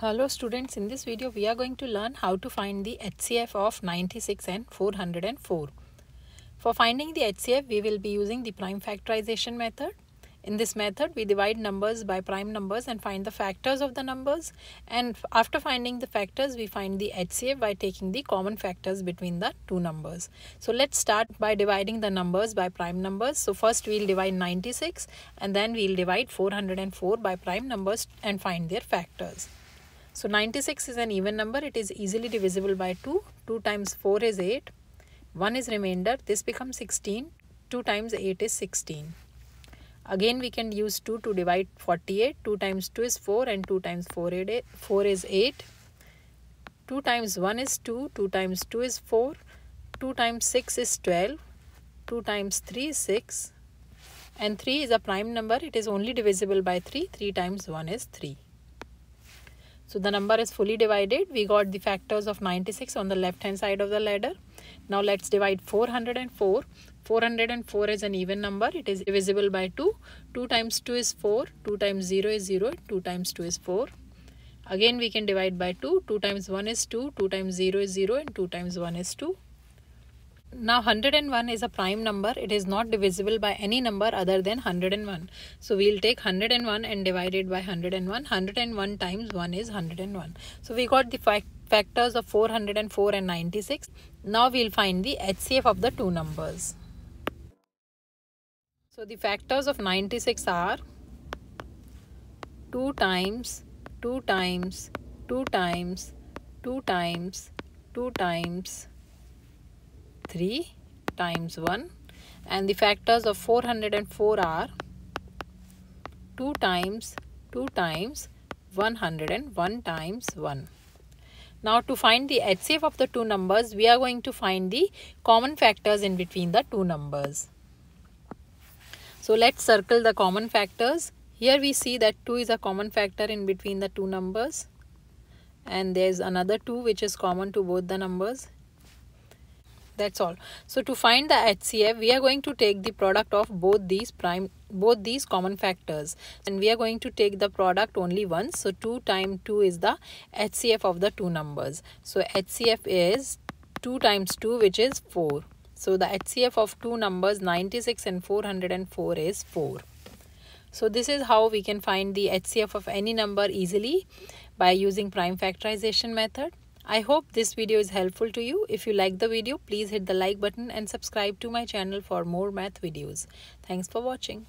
Hello students, in this video we are going to learn how to find the HCF of 96 and 404. For finding the HCF we will be using the prime factorization method. In this method we divide numbers by prime numbers and find the factors of the numbers, and after finding the factors we find the HCF by taking the common factors between the two numbers. So let's start by dividing the numbers by prime numbers. So first we'll divide 96 and then we'll divide 404 by prime numbers and find their factors. So 96 is an even number, it is easily divisible by 2, 2 times 4 is 8, 1 is remainder, this becomes 16, 2 times 8 is 16. Again we can use 2 to divide 48, 2 times 2 is 4 and 2 times 4 is 8, 2 times 1 is 2, 2 times 2 is 4, 2 times 6 is 12, 2 times 3 is 6, and 3 is a prime number, it is only divisible by 3, 3 times 1 is 3. So the number is fully divided. We got the factors of 96 on the left hand side of the ladder. Now let's divide 404. 404 is an even number. It is divisible by 2. 2 times 2 is 4. 2 times 0 is 0. 2 times 2 is 4. Again we can divide by 2. 2 times 1 is 2. 2 times 0 is 0. And 2 times 1 is 2. Now 101 is a prime number. It is not divisible by any number other than 101. So we will take 101 and divide it by 101. 101 times 1 is 101. So we got the factors of 404 and 96. Now we will find the HCF of the two numbers. So the factors of 96 are 2 times, 2 times, 2 times, 2 times, 2 times, 3 times 1, and the factors of 404 are 2 times, 2 times, 101 times 1. Now to find the HCF of the two numbers, we are going to find the common factors in between the two numbers. So let's circle the common factors. Here we see that 2 is a common factor in between the two numbers, and there is another 2 which is common to both the numbers. That's all. So to find the HCF, we are going to take the product of both these common factors, and we are going to take the product only once. So 2 times 2 is the HCF of the two numbers. So HCF is 2 times 2, which is 4. So the HCF of two numbers 96 and 404 is 4. So this is how we can find the HCF of any number easily by using prime factorization method. I hope this video is helpful to you. If you like the video, please hit the like button and subscribe to my channel for more math videos. Thanks for watching.